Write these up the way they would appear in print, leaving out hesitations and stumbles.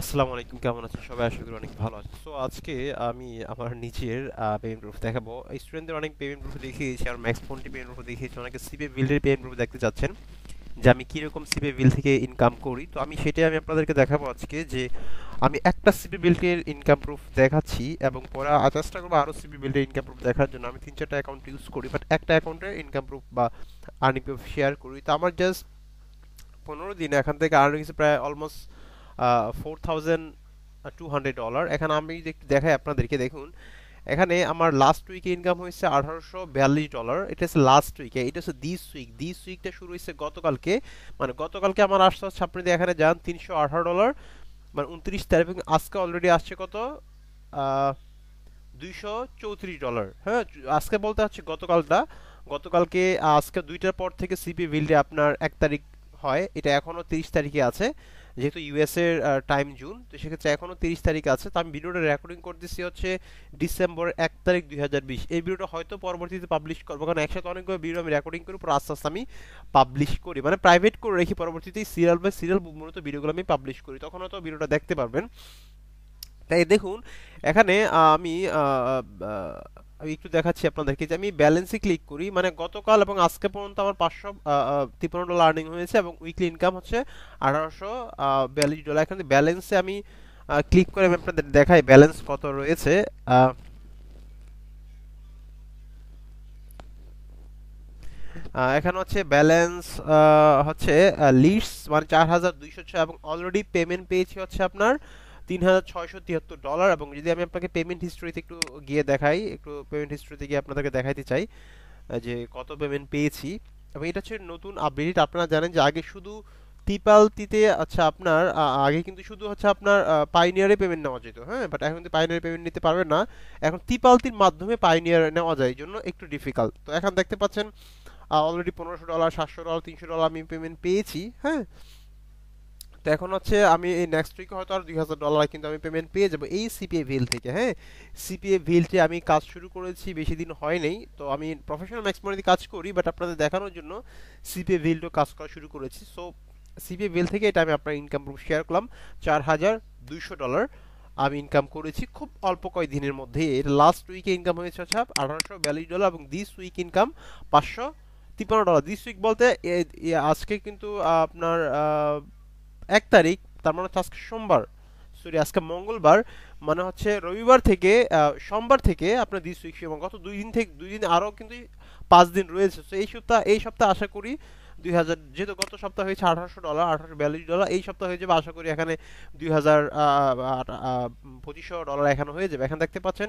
আসসালামু আলাইকুম, কেমন আছেন সবাই? আশা করি অনেক ভালো আছেন। সো আজকে আমি আমার নিজের পেমেন্ট প্রুফ দেখাবো। স্টুডেন্টদের অনেক পেমেন্ট প্রুফ দেখিয়েছি, আর ম্যাক্স ফোনটি পেমেন্ট প্রুফ দেখিয়েছি। অনেকে সিপে বিল্ডের পেমেন্ট প্রুফ দেখতে চাচ্ছেন যে আমি কীরকম সিপে বিল থেকে ইনকাম করি। তো আমি সেটাই আমি আপনাদেরকে দেখাবো আজকে, যে আমি একটা সিপে বিল্ডের ইনকাম প্রুফ দেখাচ্ছি এবং পরে চেষ্টা করবো আরও সিপে বিল্ডের ইনকাম প্রুফ দেখার জন্য। আমি 3-4টা অ্যাকাউন্ট ইউজ করি, বাট একটা অ্যাকাউন্টের ইনকাম প্রুফ বা আর্নিং প্রুফ শেয়ার করি। তো আমার জাস্ট 15 দিনে এখান থেকে আর্নিং হয়েছে প্রায় অলমোস্ট $4,200। এখানে আমি দেখাই আপনাদেরকে, দেখুন এখানে আমার লাস্ট উইকে ইনকাম হয়েছে $1,842। এটা হচ্ছে লাস্ট উইকে, এটা হচ্ছে দিস উইক। দিস উইকটা শুরু হয়েছে গতকালকে, মানে গতকালকে আমার আসতে হচ্ছে, আপনি এখানে যান $318, মানে 29 তারিখ, এবং আজকে অলরেডি আসছে কত $234। হ্যাঁ, আজকে বলতে হচ্ছে গতকালটা, গতকালকে আজকে 2টার পর থেকে সিপি বিল্ডে আপনার 1 তারিখ হয়। এটা এখনও 30 তারিখে আছে, যেহেতু ইউএসএর টাইম জুন, তো সেক্ষেত্রে এখনও 30 তারিখ আছে। তো আমি ভিডিওটা রেকর্ডিং করতেছি হচ্ছে ডিসেম্বরের 1 তারিখ 2020। এই ভিডিওটা হয়তো পরবর্তীতে পাবলিশ করবো, কারণ একসাথে অনেকগুলো ভিডিও আমি রেকর্ডিং করি, পর আস্তে আস্তে আমি পাবলিশ করি, মানে প্রাইভেট করে রেখি। পরবর্তীতে সিরিয়াল বাই সিরিয়াল মূলত ভিডিওগুলো আমি পাবলিশ করি, তখন হয়তো ভিডিওটা দেখতে পারবেন। তাই দেখুন এখানে আমি একটু দেখাচ্ছি আপনাদেরকে যে আমি ব্যালেন্সে ক্লিক করি, মানে গতকাল এবং আজকে পর্যন্ত আমার $553 আর্নিং হয়েছে এবং উইকলি ইনকাম হচ্ছে $1,842। এখন ব্যালেন্সে আমি ক্লিক করে আমি আপনাদের দেখাই ব্যালেন্স কত রয়েছে। এখানে হচ্ছে ব্যালেন্স হচ্ছে লিস্ট মানে 4206, এবং অলরেডি পেমেন্ট পেয়েছি হচ্ছে আপনার $3,673। এবং যদি আমি আপনাকে পেমেন্ট হিস্ট্রিতে একটু গিয়ে দেখাই, একটু পেমেন্ট হিস্ট্রিতে গিয়ে আপনাদেরকে দেখাইতে চাই যে কত পেমেন্ট পেয়েছি। এবং এটা হচ্ছে নতুন আপডেট। আপনারা জানেন যে আগে শুধু টিপালতিতে আচ্ছা আপনার আগে কিন্তু শুধু হচ্ছে আপনার পাইনিয়ারে পেমেন্ট নেওয়া যেত, হ্যাঁ, বাট এখন কিন্তু পাইনিয়ারে পেমেন্ট নিতে পারবেন না, এখন টিপালতির মাধ্যমে পাইনিয়ার নেওয়া যায়, এই জন্য একটু ডিফিকাল্ট। তো এখন দেখতে পাচ্ছেন অলরেডি $1,500, $700, $300 আমি পেমেন্ট পেয়েছি। হ্যাঁ, তো এখন হচ্ছে আমি এই নেক্সট উইকে হয়তো আর $2,000 কিন্তু আমি পেমেন্ট পেয়ে যাবো এই CPABuild থেকে। হ্যাঁ, CPABuild-এ আমি কাজ শুরু করেছি, বেশি দিন হয় নাই। তো আমি প্রফেশনাল ম্যাক্সিমারিতে কাজ করি, বাট আপনাদের দেখানোর জন্য CPABuild-ও কাজ করা শুরু করেছি। সো CPABuild থেকে এটা আমি আপনার ইনকাম প্রুফ শেয়ার করলাম। $4,200 আমি ইনকাম করেছি খুব অল্প কয় দিনের মধ্যে। এর লাস্ট উইকে ইনকাম হয়েছে হচ্ছে $1,842, এবং this week income $553। This week বলতে আজকে কিন্তু আপনার 1 তারিখ, তার মানে আজকে সোমবার, সরি আজকে মঙ্গলবার, মানে হচ্ছে রবিবার থেকে সোমবার থেকে আপনার দিস উইক, এবং গত 2 দিন থেকে 2 দিন আরও কিন্তু 5 দিন রয়েছে। তো এই সপ্তাহে আশা করি 2000, যেহেতু গত সপ্তাহ হয়েছে $1,800, $1,842, এই সপ্তাহ হয়ে যাবে আশা করি এখানে $2,000-$2,500 এখানে হয়ে যাবে। এখানে দেখতে পাচ্ছেন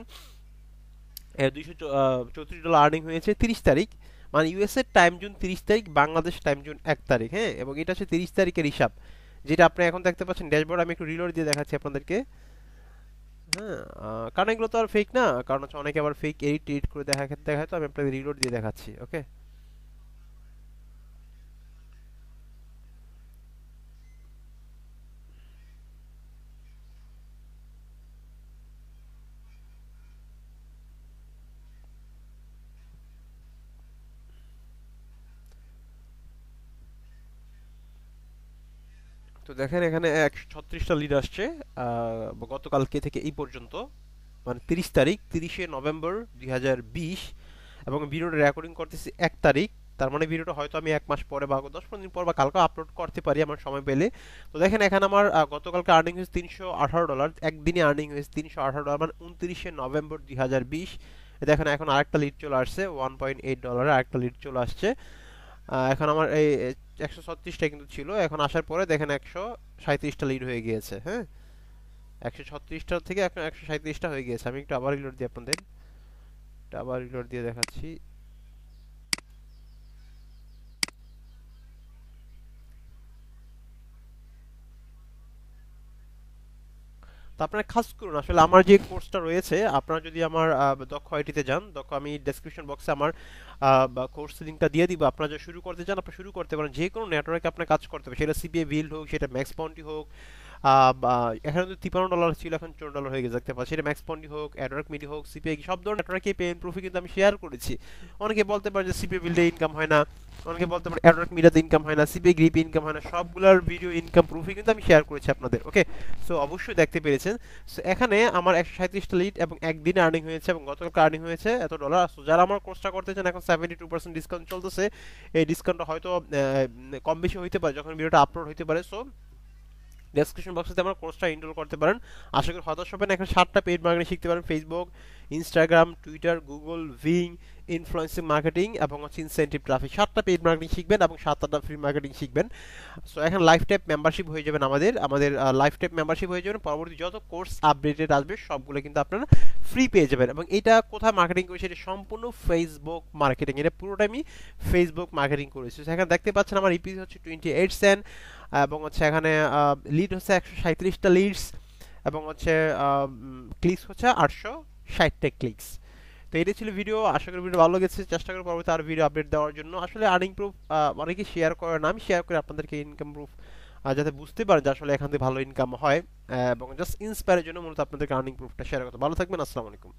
$234 আর্নিং হয়েছে 30 তারিখ, মানে ইউএসএ টাইম জোন 30 তারিখ, বাংলাদেশ টাইম জোন 1 তারিখ। হ্যাঁ, এবং এটা হচ্ছে 30 তারিখের হিসাব, যেটা আপনি এখন দেখতে পাচ্ছেন ড্যাশবোর্ড। আমি একটু রিলোড দিয়ে দেখাচ্ছি আপনাদেরকে। হ্যাঁ, কারণ এগুলো তো আর ফেক না, কারণ হচ্ছে অনেকে আবার ফেক এডিট টেডিট করে দেখায়। তো আমি আপনাদের রিলোড দিয়ে দেখাচ্ছি, ওকে। তো দেখেন এখানে 136টা লিড আসছে গতকালকে থেকে এই পর্যন্ত, মানে 30 তারিখ, 30শে নভেম্বর 2020, এবং ভিডিওটা রেকর্ডিং করতেছি 1 তারিখ, তার মানে ভিডিওটা হয়তো আমি 1 মাস পরে বা 10-15 দিন পর বা কালকে আপলোড করতে পারি আমার সময় পেলে। তো দেখেন এখানে আমার গতকালকে আর্নিং হয়েছে $318, একদিনে আর্নিং হয়েছে $318, মানে 29শে নভেম্বর 2020। দেখেন এখন আরেকটা লিড চলে আসছে $1.8, আরেকটা লিড চলে আসছে। এখন আমার এই 136টা কিন্তু ছিল, এখন আসার পরে দেখেন 137টা লিড হয়ে গিয়েছে। হ্যাঁ, 136টা থেকে এখন 137টা হয়ে গিয়েছে। আমি একটু আবার রিলোড দিই আপনাদের, আবার রিলোড দিয়ে দেখাচ্ছি। তো আপনারা খাস করুন, আসলে আমার যে কোর্সটা রয়েছে, আপনারা যদি আমার দক্ষ আইটিতে যান, দক্ষ, আমি ডেসক্রিপশন বক্সে আমার কোর্স লিঙ্কটা দিয়ে দিব। আপনারা যা শুরু করতে চান, আপনারা শুরু করতে পারেন। যে কোনো নেটওয়ার্কে আপনার কাজ করতে হবে, সেটা CPABuild হোক, সেটা ম্যাক্স পয়েন্টই হোক, এখানে 53 ডলার ছিল এখন 54 ডলার হয়ে গেছে দেখতে পাচ্ছেন। এটা ম্যাক্স পন্ডি হোক, অ্যাডওয়ার্ক মিডি হোক, সিপিএ সব ধরনের নেটওয়ার্কে পেইন প্রুফই কিন্তু আমি শেয়ার করেছি। অনেকে বলতে পারে যে সিপিএ বিল্ডে ইনকাম হয় না, অনেকে বলতে পারে অ্যাডওয়ার্ক মিডিয়াতে ইনকাম হয় না, সিপিএ গ্রিপে ইনকাম হয় না, সবগুলোর ভিডিও ইনকাম প্রুফই কিন্তু আমি শেয়ার করেছি আপনাদের। ওকে, সো অবশ্যই দেখতে পেরেছেন। সো এখানে আমার 137টা লিড এবং একদিন আর্নিং হয়েছে এবং গতকালকে আর্নিং হয়েছে এত ডলার। সো যারা আমার কোর্সটা করতে চান এখন 72% ডিসকাউন্ট চলতেছে। এই ডিসকাউন্টটা হয়তো কম বেশি হইতে পারে যখন ভিডিওটা আপলোড হইতে পারে। সো ডেসক্রিপশন বক্সে আমার কোর্সটা এনরোল করতে পারেন। আশা করি হতাশ হবেন। এখন 7টা পেইড মার্কেটিং শিখতে পারেন, ফেসবুক, ইনস্টাগ্রাম, টুইটার, গুগল, ভিং, ইনফ্লুয়েন্সিং মার্কেটিং এবং হচ্ছে ইনসেন্টিভ ট্রাফিক। 7টা পেইড মার্কেটিং শিখবেন এবং 7টা ফ্রি মার্কেটিং শিখবেন। সো এখন লাইফ টাইম মেম্বারশিপ হয়ে যাবেন আমাদের আমাদের লাইফ টাইম মেম্বারশিপ হয়ে যাবেন। পরবর্তী যত কোর্স আপডেটেড আসবে সবগুলো কিন্তু আপনারা ফ্রি পেয়ে যাবেন। এবং এটা কোথায় মার্কেটিং করেছি, এটা সম্পূর্ণ ফেসবুক মার্কেটিং, এটা পুরোটা আমি ফেসবুক মার্কেটিং করেছি। সেখানে দেখতে পাচ্ছেন আমার ইপি হচ্ছে 28 সেন্ট এবং হচ্ছে এখানে লিড হচ্ছে 137টা লিডস এবং হচ্ছে ক্লিকস হচ্ছে 860টা ক্লিকস। তো এটা ছিল ভিডিও। আশা করি ভিডিও ভালো লেগেছে। চেষ্টা করব পরবর্তী আর ভিডিও আপডেট দেওয়ার জন্য। আসলে আর্নিং প্রুফ অনেকে শেয়ার করে না, আমি শেয়ার করে আপনাদেরকে ইনকাম প্রুফ যাতে বুঝতে পারে যে আসলে এখান থেকে ভালো ইনকাম হয় এবং জাস্ট ইন্সপায়ারের জন্য মূলত আপনাদেরকে আর্নিং প্রুফটা শেয়ার করতে। ভালো থাকবেন, আসসালামু আলাইকুম।